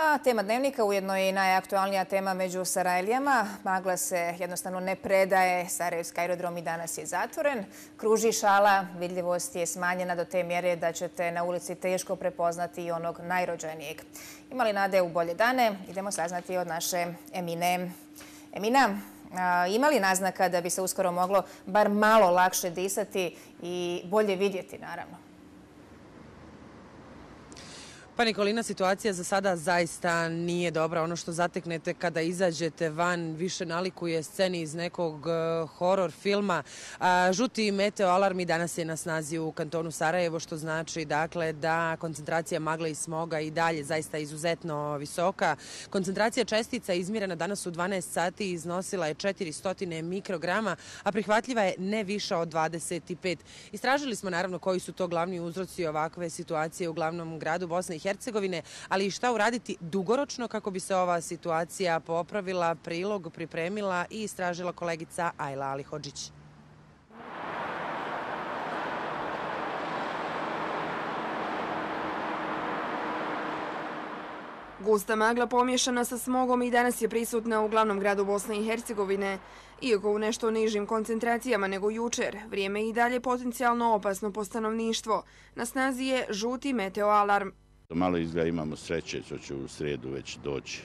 A tema dnevnika ujedno je i najaktualnija tema među Sarajlijama. Magla se jednostavno ne predaje. Sarajevski aerodrom i danas je zatvoren. Kruži šala, vidljivost je smanjena do te mjere da ćete na ulici teško prepoznati i onog najrođenijeg. Ima li nade u bolje dane? Idemo saznati od naše Emine. Emina, ima li naznaka da bi se uskoro moglo bar malo lakše disati i bolje vidjeti, naravno? Pa Nikolina, situacija za sada zaista nije dobra. Ono što zateknete kada izađete van više nalikuje sceni iz nekog horor filma. Žuti meteoalarm i danas je na snazi u kantonu Sarajevo, što znači da koncentracija magle i smoga i dalje zaista izuzetno visoka. Koncentracija čestica izmjerena danas u 12 sati iznosila je 400 mikrograma, a prihvatljiva je ne više od 25. Istražili smo naravno koji su to glavni uzroci ovakve situacije u glavnom gradu Bosne i Hercegovine, ali i šta uraditi dugoročno kako bi se ova situacija popravila. Prilog pripremila i istražila kolegica Ajla Ali Hođić. Gusta magla pomješana sa smogom i danas je prisutna u glavnom gradu Bosne i Hercegovine. Iako u nešto nižim koncentracijama nego jučer, vrijeme je i dalje potencijalno opasno po stanovništvo. Na snazi je žuti meteoalarm. Malo izgleda imamo sreće, što će u srijedu već doći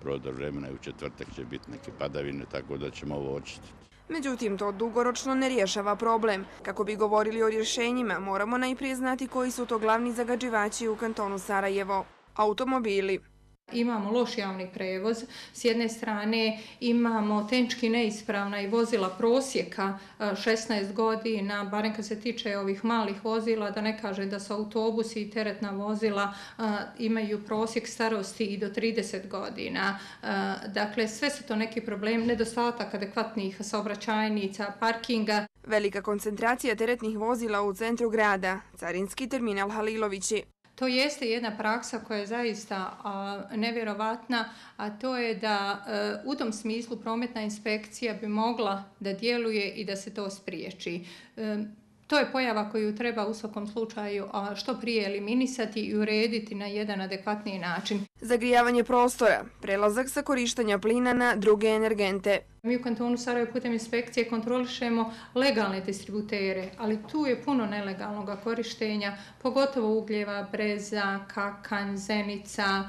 prodor vremena i u četvrtak će biti neke padavine, tako da ćemo ovo očistiti. Međutim, to dugoročno ne rješava problem. Kako bi govorili o rješenjima, moramo najprije znati koji su to glavni zagađivači u kantonu Sarajevo. Automobili. Imamo loš javni prevoz, s jedne strane imamo tehnički neispravna i vozila prosjeka 16 godina, barem kad se tiče ovih malih vozila, da ne kažem da su autobusi i teretna vozila imaju prosjek starosti i do 30 godina. Dakle, sve su to neki problem, nedostatak adekvatnih saobraćajnica, parkinga. Velika koncentracija teretnih vozila u centru grada, Carinski terminal Halilovići. To jeste jedna praksa koja je zaista nevjerovatna, a to je da u tom smislu prometna inspekcija bi mogla da djeluje i da se to spriječi. To je pojava koju treba u svakom slučaju što prije eliminisati i urediti na jedan adekvatniji način. Zagrijavanje prostora, prelazak sa korištenja plina na druge energente. Mi u kantonu Sarajevo putem inspekcije kontrolišemo legalne distributere, ali tu je puno nelegalnog korištenja, pogotovo ugljeva Breza, Kakanj, Zenica,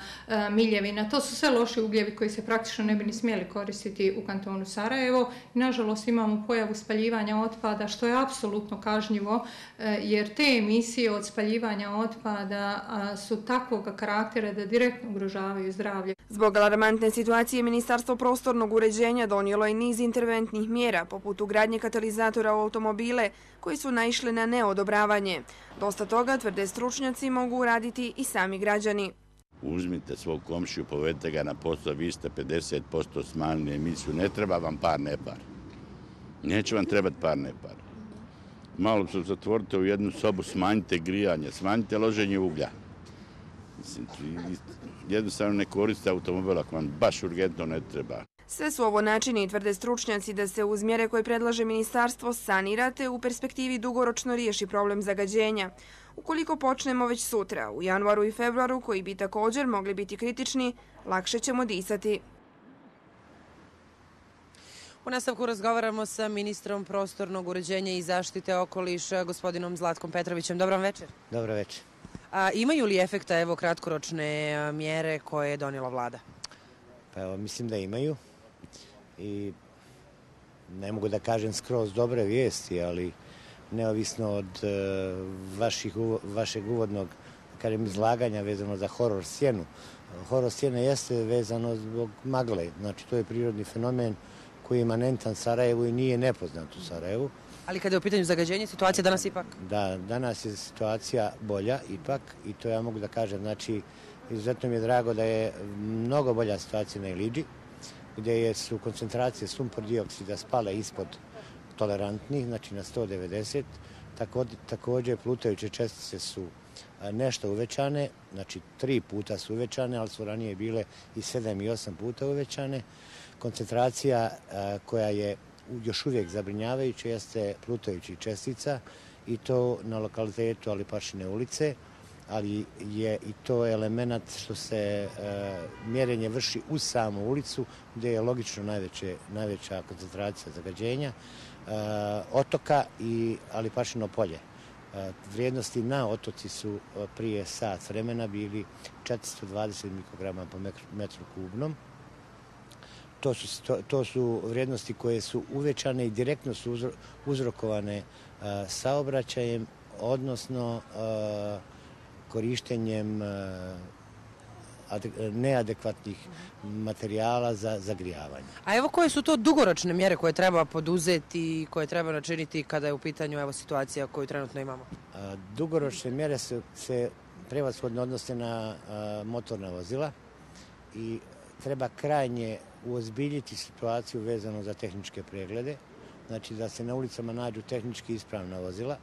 Miljevina. To su sve loši ugljevi koji se praktično ne bi ni smjeli koristiti u kantonu Sarajevo. Nažalost, imamo pojavu spaljivanja otpada, što je apsolutno kažnjivo, jer te emisije od spaljivanja otpada su takvog karaktera da direktno ugrožavaju zdravlje. Zbog alarmantne situacije Ministarstvo prostornog uređenja donijelo i niz interventnih mjera, poput ugradnje katalizatora u automobile, koji su naišle na neodobravanje. Dosta toga, tvrde stručnjaci, mogu uraditi i sami građani. Uzmite svog komšiju, povedite ga na posao, vi ste 50% smanjili emisiju, ne treba vam par nepar. Neće vam trebati par nepar. Malo se zatvorite u jednu sobu, smanjite grijanje, smanjite loženje uglja. Jednostavno ne koriste automobil ako vam baš urgentno ne treba. Sve su ovo načini i tvrde stručnjaci da se uz mjere koje predlaže ministarstvo sanirate u perspektivi dugoročno riješi problem zagađenja. Ukoliko počnemo već sutra, u januaru i februaru, koji bi također mogli biti kritični, lakše ćemo disati. U nastavku razgovaramo sa ministrom prostornog uređenja i zaštite okoliša, gospodinom Zlatkom Petrovićem. Dobar večer. Dobar večer. Imaju li efekta kratkoročne mjere koje je donijela vlada? Mislim da imaju. I ne mogu da kažem skroz dobre vijesti, ali neovisno od vašeg uvodnog izlaganja vezano za horor sjenu. Horor sjena jeste vezano zbog magle. Znači, to je prirodni fenomen koji je imanentan Sarajevu i nije nepoznat u Sarajevu. Ali kada je u pitanju zagađenja, situacija danas ipak? Da, danas je situacija bolja ipak i to ja mogu da kažem. Znači, izuzetno mi je drago da je mnogo bolja situacija na Ilidži, gdje su koncentracije sumpor-dioksida spale ispod tolerantnih, znači na 190. Također plutajuće čestice su nešto uvećane, znači 3 puta su uvećane, ali su ranije bile i 7 i 8 puta uvećane. Koncentracija koja je još uvijek zabrinjavajuća jeste plutajućih čestica i to na lokalitetu Alipašine ulice, ali je i to element što se mjerenje vrši uz samu ulicu, gdje je logično najveća koncentracija zagađenja otoka i Alipašino polje. Vrijednosti na otoci su prije sat vremena bili 420 mikrograma po metru kubnom. To su vrijednosti koje su uvećane i direktno su uzrokovane saobraćajem, odnosno korištenjem neadekvatnih materijala za zagrijavanje. A evo koje su to dugoročne mjere koje treba poduzeti i koje treba načiniti kada je u pitanju evo situacija koju trenutno imamo? Dugoročne mjere se prevashodno odnose na motorna vozila i treba krajnje uozbiljiti situaciju vezano za tehničke preglede, znači da se na ulicama nađu tehnički ispravna vozila.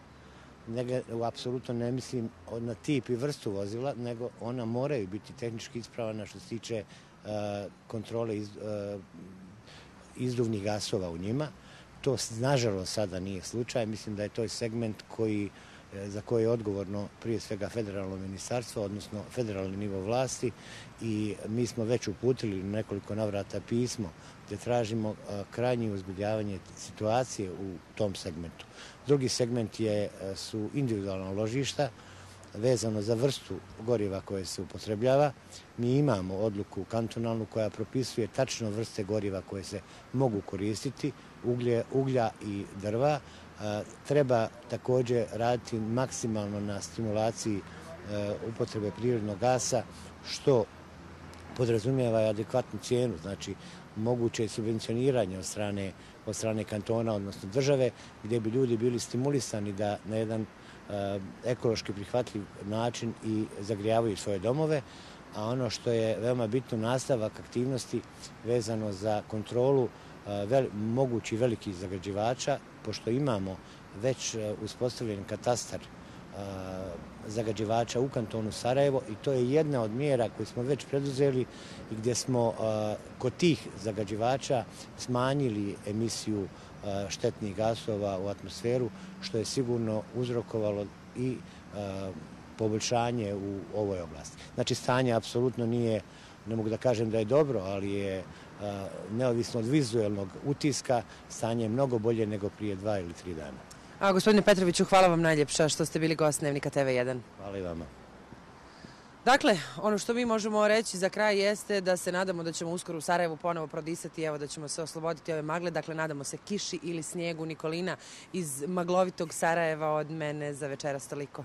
Apsolutno ne mislim na tip i vrstu vozila, nego ona moraju biti tehnički ispravna što se tiče kontrole izduvnih gasova u njima. To nažalost sada nije slučaj. Mislim da je to segment za koji je odgovorno prije svega federalno ministarstvo, odnosno federalni nivo vlasti, i mi smo već uputili nekoliko navrata pismo gdje tražimo krajnje uzbiljavanje situacije u tom segmentu. Drugi segment su individualna ložišta vezano za vrstu goriva koje se upotrebljava. Mi imamo odluku kantonalnu koja propisuje tačno vrste goriva koje se mogu koristiti, uglja i drva. Treba također raditi maksimalno na stimulaciji upotrebe prirodnog gasa, što podrazumijeva i adekvatnu cijenu, znači moguće je subvencioniranje od strane kantona, odnosno države, gdje bi ljudi bili stimulisani da na jedan ekološki prihvatljiv način i zagrijavaju svoje domove. A ono što je veoma bitno, nastavak aktivnosti vezano za kontrolu mogućih velikih zagađivača, pošto imamo već uspostavljen katastar zagađivača u kantonu Sarajevo, i to je jedna od mjera koju smo već preduzeli i gdje smo kod tih zagađivača smanjili emisiju štetnih gasova u atmosferu, što je sigurno uzrokovalo i poboljšanje u ovoj oblasti. Znači, stanje apsolutno nije, ne mogu da kažem da je dobro, ali je neovisno od vizuelnog utiska, stanje je mnogo bolje nego prije 2 ili 3 dana. A gospodine Petroviću, hvala vam najljepša što ste bili gost Dnevnika TV1. Hvala i vama. Dakle, ono što mi možemo reći za kraj jeste da se nadamo da ćemo uskoro u Sarajevu ponovo prodisati, evo da ćemo se osloboditi ove magle. Dakle, nadamo se kiši ili snijegu. Nikolina iz maglovitog Sarajeva, od mene za večeras toliko.